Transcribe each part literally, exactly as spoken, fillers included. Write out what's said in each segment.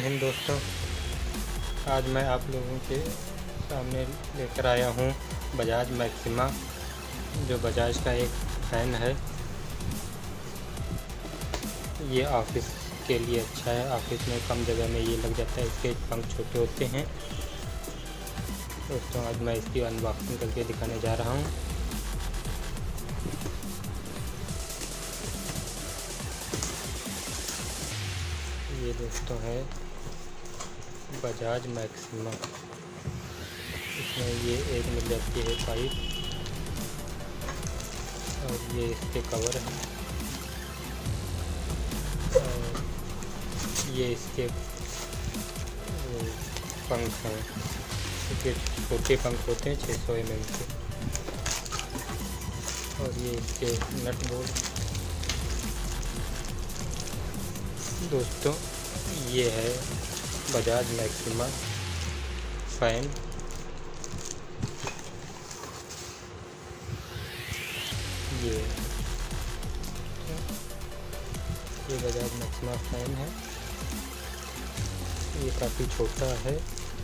जय हिंद दोस्तों, आज मैं आप लोगों के सामने लेकर आया हूँ बजाज मैक्सिमा, जो बजाज का एक फ़ैन है। ये ऑफिस के लिए अच्छा है, ऑफिस में कम जगह में ये लग जाता है, इसके पंख छोटे होते हैं। दोस्तों आज मैं इसकी अनबॉक्सिंग करके दिखाने जा रहा हूँ। ये दोस्तों है बजाज मैक्सिमा, इसमें ये एक मिल जाती है पाइप और ये इसके कवर है और ये इसके पंख हैं। इसके छोटे पंख होते हैं छह सौ एम एम के और ये इसके नट बोल्ट। दोस्तों ये है बजाज मैक्सिमा फाइन। ये ये बजाज मैक्सिमा फाइन है। ये काफ़ी छोटा है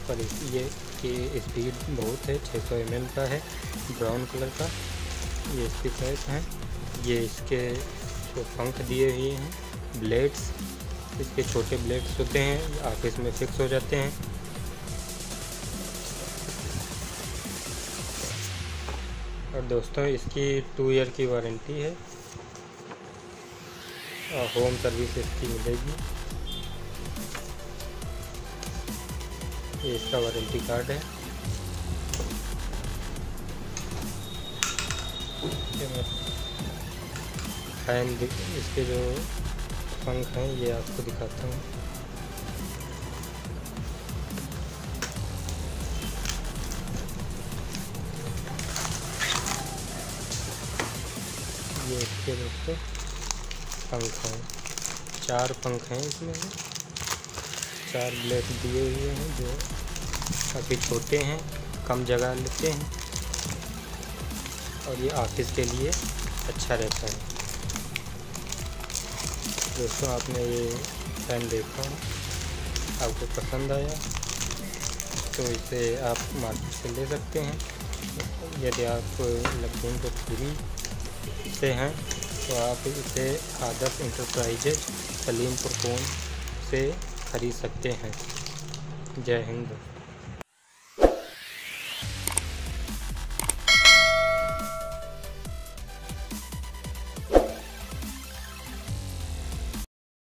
पर ये की स्पीड बहुत है, छह सौ एम एम का है, ब्राउन कलर का। ये इसके पैक हैं, ये इसके जो पंख दिए हुए हैं ब्लेड्स, इसके छोटे ब्लेड्स होते हैं, ऑफिस में फिक्स हो जाते हैं। और दोस्तों इसकी टू ईयर की वारंटी है और होम सर्विस इसकी मिलेगी। ये इसका वारंटी कार्ड है। फैन इसके जो पंख हैं ये आपको दिखाता हूँ। ये इसके दोस्तों पंख हैं, चार पंख हैं इसमें, चार ब्लेड दिए हुए हैं जो काफ़ी छोटे हैं, कम जगह लेते हैं और ये ऑफिस के लिए अच्छा रहता है। दोस्तों आपने ये फैन देखा, आपको पसंद आया तो इसे आप मार्केट से ले सकते हैं। यदि आप लखनऊ के पूरी से हैं तो आप इसे आदर्श इंटरप्राइज़ेस सलीम परफ़ोमेंस से खरीद सकते हैं। जय हिंद।